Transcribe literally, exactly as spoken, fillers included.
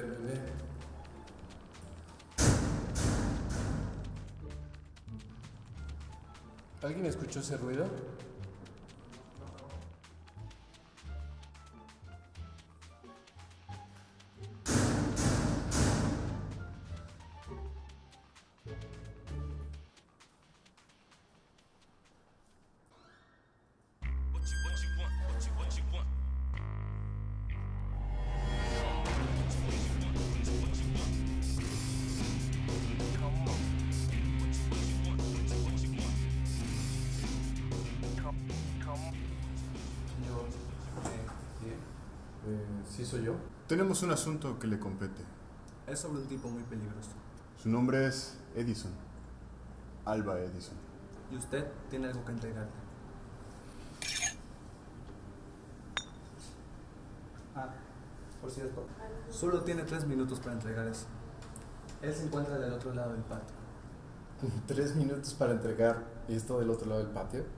terminé. ¿Alguien escuchó ese ruido? ¿Sí soy yo? Tenemos un asunto que le compete. Es sobre un tipo muy peligroso. Su nombre es Edison. Alba Edison. Y usted tiene algo que entregarle. Ah, por cierto, solo tiene tres minutos para entregar eso. Él se encuentra del otro lado del patio. ¿Tres minutos para entregar esto del otro lado del patio?